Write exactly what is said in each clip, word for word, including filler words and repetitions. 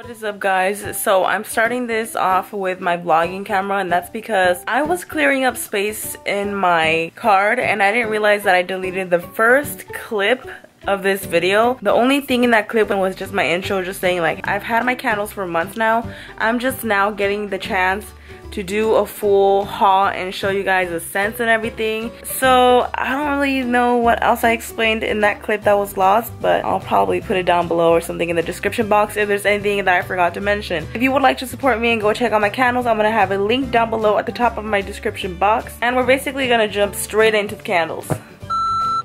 What is up, guys? So I'm starting this off with my vlogging camera, and that's because I was clearing up space in my card and I didn't realize that I deleted the first clip of this video. The only thing in that clip was just my intro, just saying like I've had my candles for months now. I'm just now getting the chance to do a full haul and show you guys the scents and everything. So I don't really know what else I explained in that clip that was lost, but I'll probably put it down below or something in the description box if there's anything that I forgot to mention. If you would like to support me and go check out my candles, I'm gonna have a link down below at the top of my description box, and we're basically gonna jump straight into the candles.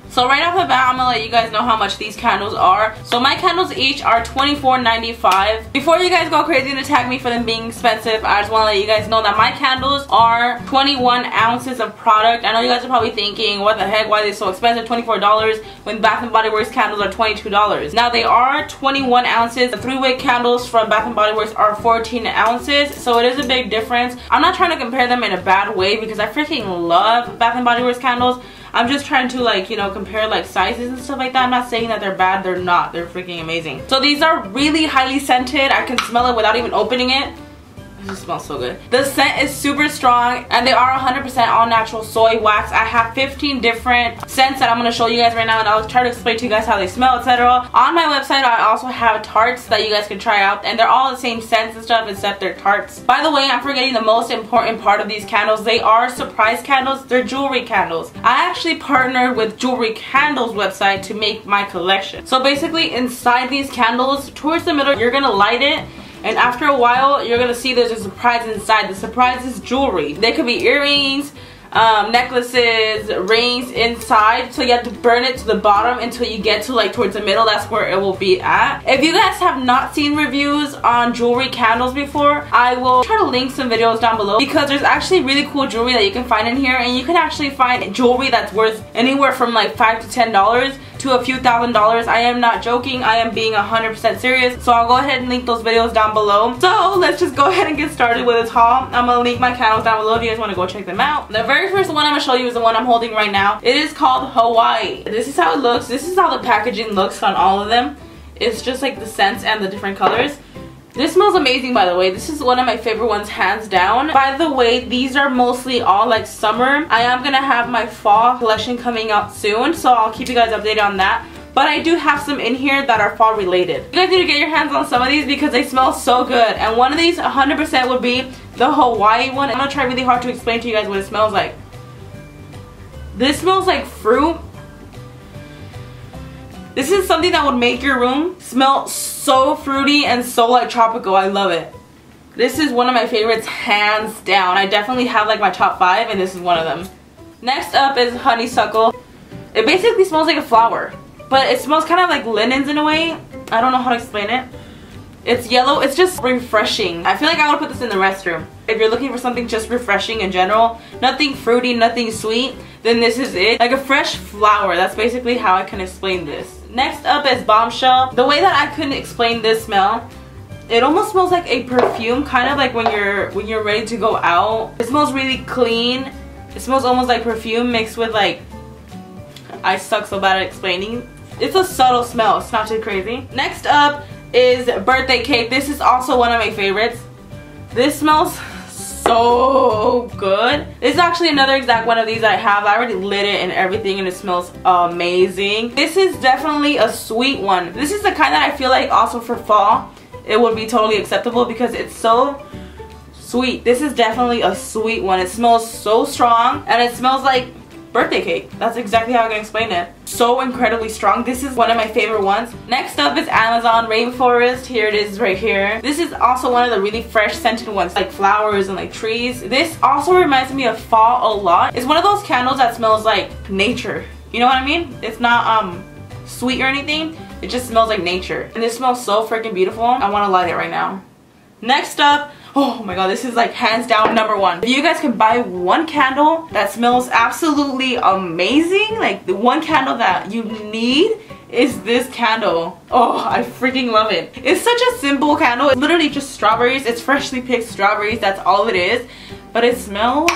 So right off the bat, I'm gonna let you guys know how much these candles are. So my candles each are twenty-four ninety-five. Before you guys go crazy and attack me for them being expensive, I just wanna let you guys know that my candles are twenty-one ounces of product. I know you guys are probably thinking, what the heck, why are they so expensive, twenty-four dollars, when Bath and Body Works candles are twenty-two dollars. Now they are twenty-one ounces. The three-wick candles from Bath and Body Works are fourteen ounces, so it is a big difference. I'm not trying to compare them in a bad way because I freaking love Bath and Body Works candles. I'm just trying to, like, you know, compare like sizes and stuff like that. I'm not saying that they're bad, they're not, they're freaking amazing. So these are really highly scented. I can smell it without even opening it. It just smells so good. The scent is super strong, and they are one hundred percent all natural soy wax. I have fifteen different scents that I'm going to show you guys right now, and I'll try to explain to you guys how they smell, et cetera. On my website, I also have tarts that you guys can try out, and they're all the same scents and stuff except they're tarts. By the way, I'm forgetting the most important part of these candles. They are surprise candles. They're jewelry candles. I actually partnered with Jewelry Candles website to make my collection. So basically, inside these candles, towards the middle, you're going to light it. And after a while, you're going to see there's a surprise inside. The surprise is jewelry. They could be earrings, um, necklaces, rings inside. So you have to burn it to the bottom until you get to like towards the middle. That's where it will be at. If you guys have not seen reviews on jewelry candles before, I will try to link some videos down below because there's actually really cool jewelry that you can find in here. And you can actually find jewelry that's worth anywhere from like five to ten dollars. To a few thousand dollars. I am not joking. I am being one hundred percent serious. So I'll go ahead and link those videos down below. So let's just go ahead and get started with this haul. I'm gonna link my candles down below if you guys want to go check them out. The very first one I'm gonna show you is the one I'm holding right now. It is called Hawaii. This is how it looks. This is how the packaging looks on all of them. It's just like the scents and the different colors. This smells amazing, by the way. This is one of my favorite ones, hands down. By the way, these are mostly all like summer. I am gonna have my fall collection coming out soon, so I'll keep you guys updated on that. But I do have some in here that are fall related. You guys need to get your hands on some of these because they smell so good. And one of these one hundred percent would be the Hawaii one. I'm gonna try really hard to explain to you guys what it smells like. This smells like fruit. This is something that would make your room smell so fruity and so like tropical. I love it. This is one of my favorites, hands down. I definitely have like my top five, and this is one of them. Next up is honeysuckle. It basically smells like a flower, but it smells kind of like linens in a way. I don't know how to explain it. It's yellow. It's just refreshing. I feel like I would put this in the restroom. If you're looking for something just refreshing in general, nothing fruity, nothing sweet, then this is it. Like a fresh flower. That's basically how I can explain this. Next up is Bombshell. The way that I couldn't explain this smell, it almost smells like a perfume, kind of like when you're when you're ready to go out. It smells really clean. It smells almost like perfume mixed with like, I suck so bad at explaining. It's a subtle smell, it's not too crazy. Next up is Birthday Cake. This is also one of my favorites. This smells so good. This is actually another exact one of these that I have. I already lit it and everything, and it smells amazing. This is definitely a sweet one. This is the kind that I feel like also for fall, it would be totally acceptable because it's so sweet. This is definitely a sweet one. It smells so strong, and it smells like birthday cake. That's exactly how I can explain it. So incredibly strong. This is one of my favorite ones. Next up is Amazon Rainforest. Here it is right here. This is also one of the really fresh scented ones, like flowers and like trees. This also reminds me of fall a lot. It's one of those candles that smells like nature. You know what I mean? It's not um sweet or anything. It just smells like nature. And this smells so freaking beautiful. I want to light it right now. Next up, oh my god, this is like hands down number one. If you guys can buy one candle that smells absolutely amazing, like the one candle that you need is this candle. Oh, I freaking love it. It's such a simple candle. It's literally just strawberries. It's freshly picked strawberries. That's all it is. But it smells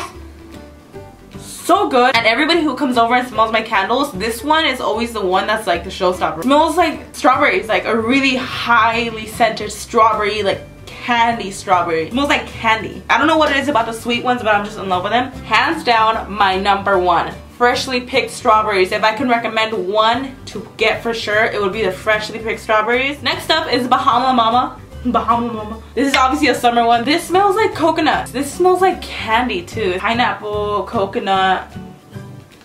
so good. And everybody who comes over and smells my candles, this one is always the one that's like the showstopper. It smells like strawberries, like a really highly scented strawberry, like candy strawberry. It smells like candy. I don't know what it is about the sweet ones, but I'm just in love with them. Hands down, my number one. Freshly picked strawberries. If I can recommend one to get for sure, it would be the freshly picked strawberries. Next up is Bahama Mama. Bahama Mama. This is obviously a summer one. This smells like coconuts. This smells like candy too. Pineapple, coconut.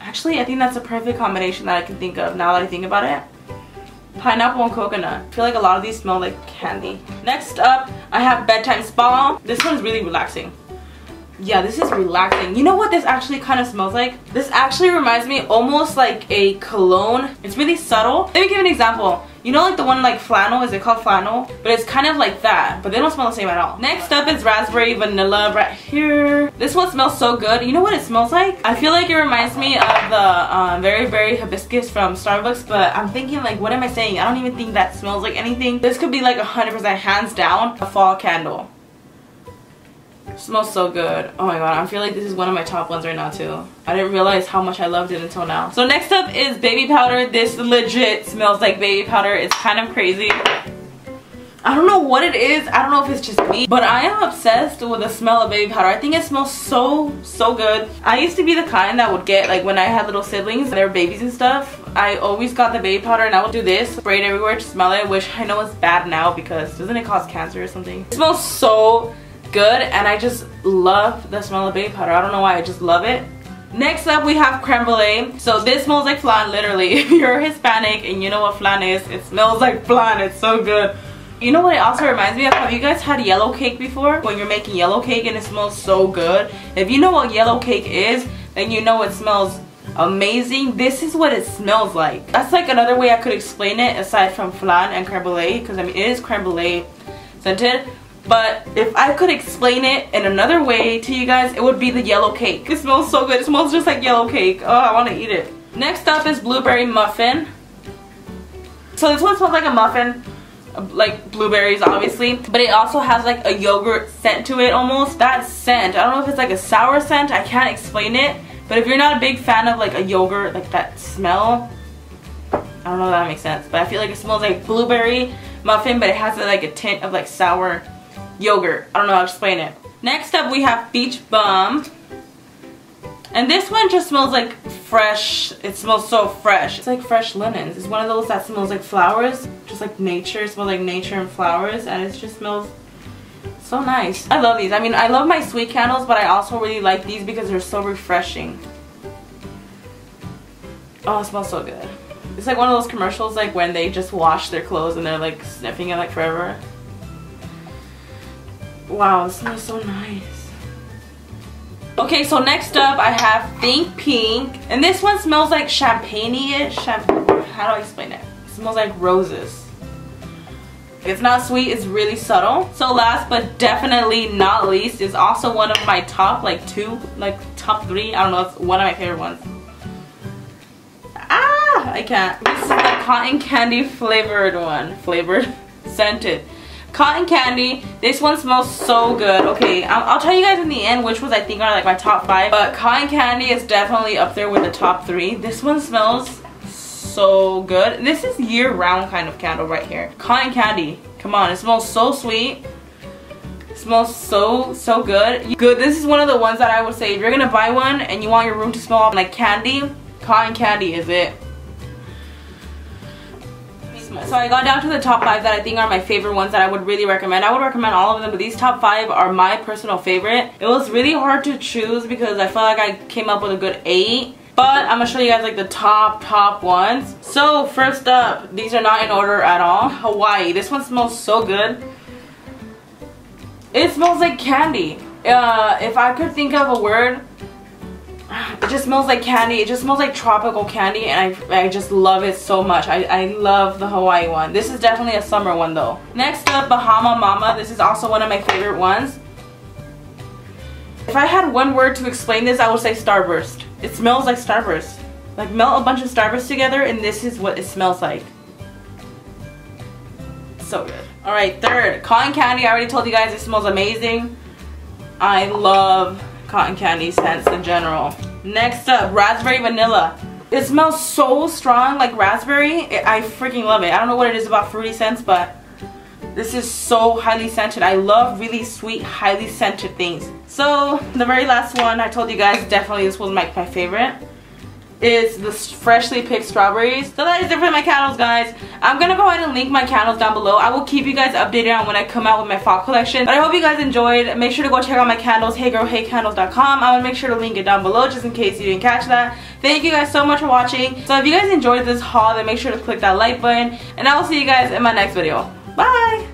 Actually, I think that's a perfect combination that I can think of now that I think about it. Pineapple and coconut. I feel like a lot of these smell like candy. Next up, I have Bedtime Spa. This one's really relaxing. Yeah, this is relaxing. You know what this actually kind of smells like? This actually reminds me almost like a cologne. It's really subtle. Let me give you an example. You know like the one like flannel, is it called flannel? But it's kind of like that, but they don't smell the same at all. Next up is raspberry vanilla right here. This one smells so good. You know what it smells like? I feel like it reminds me of the um, very very hibiscus from Starbucks, but I'm thinking like, what am I saying? I don't even think that smells like anything. This could be like one hundred percent hands down a fall candle. Smells so good. Oh my god, I feel like this is one of my top ones right now too. I didn't realize how much I loved it until now. So next up is baby powder. This legit smells like baby powder. It's kind of crazy. I don't know what it is. I don't know if it's just me, but I am obsessed with the smell of baby powder. I think it smells so, so good. I used to be the kind that would get, like when I had little siblings, they were babies and stuff, I always got the baby powder and I would do this, spray it everywhere to smell it, which I know is bad now because doesn't it cause cancer or something? It smells so good and I just love the smell of baby powder. I don't know why, I just love it. Next up we have creme brulee. So this smells like flan, literally. If you're Hispanic and you know what flan is, it smells like flan. It's so good. You know what it also reminds me of? Have you guys had yellow cake before? When you're making yellow cake and it smells so good. If you know what yellow cake is, then you know it smells amazing. This is what it smells like. That's like another way I could explain it aside from flan and creme brulee, because I mean it is creme brulee scented. But if I could explain it in another way to you guys, it would be the yellow cake. It smells so good. It smells just like yellow cake. Oh, I want to eat it. Next up is blueberry muffin. So this one smells like a muffin, like blueberries obviously, but it also has like a yogurt scent to it almost. That scent, I don't know if it's like a sour scent, I can't explain it, but if you're not a big fan of like a yogurt, like that smell, I don't know if that makes sense, but I feel like it smells like blueberry muffin, but it has like a tint of like sour yogurt. I don't know how to explain it. Next up we have Beach Bum. And this one just smells like fresh. It smells so fresh. It's like fresh linens. It's one of those that smells like flowers. Just like nature. It smells like nature and flowers. And it just smells so nice. I love these. I mean, I love my sweet candles, but I also really like these because they're so refreshing. Oh, it smells so good. It's like one of those commercials like when they just wash their clothes and they're like sniffing it like forever. Wow, this smells so nice. Okay, so next up I have Think Pink. And this one smells like champagne-ish. Champagne. How do I explain it? It smells like roses. It's not sweet, it's really subtle. So last but definitely not least is also one of my top like two, like top three. I don't know, it's one of my favorite ones. Ah, I can't. This is the cotton candy flavored one. Flavored? Scented. Cotton candy. This one smells so good. Okay, I'll, I'll tell you guys in the end which ones I think are like my top five, but cotton candy is definitely up there with the top three. This one smells so good. This is year-round kind of candle right here. Cotton candy, come on. It smells so sweet. It smells so so good. Good. This is one of the ones that I would say if you're gonna buy one and you want your room to smell like candy, cotton candy is it. So I got down to the top five that I think are my favorite ones that I would really recommend. I would recommend all of them, but these top five are my personal favorite. It was really hard to choose because I felt like I came up with a good eight. But I'm going to show you guys like the top, top ones. So first up, these are not in order at all. Hawaii. This one smells so good. It smells like candy. Uh, if I could think of a word, it just smells like candy. It just smells like tropical candy and I, I just love it so much. I, I love the Hawaii one. This is definitely a summer one though. Next up, Bahama Mama. This is also one of my favorite ones. If I had one word to explain this, I would say starburst. It smells like starburst. Like melt a bunch of starburst together and this is what it smells like. So good. Alright, third, cotton candy. I already told you guys it smells amazing. I love cotton candy scents in general. Next up, raspberry vanilla. It smells so strong, like raspberry. It, I freaking love it. I don't know what it is about fruity scents, but this is so highly scented. I love really sweet, highly scented things. So the very last one, I told you guys, definitely this was my, my favorite, is the freshly picked strawberries. So that is it for my candles, guys. I'm gonna go ahead and link my candles down below. I will keep you guys updated on when I come out with my fall collection. But I hope you guys enjoyed. Make sure to go check out my candles, hey girl hey candles dot com. I'm gonna make sure to link it down below just in case you didn't catch that. Thank you guys so much for watching. So if you guys enjoyed this haul, then make sure to click that like button. And I will see you guys in my next video. Bye!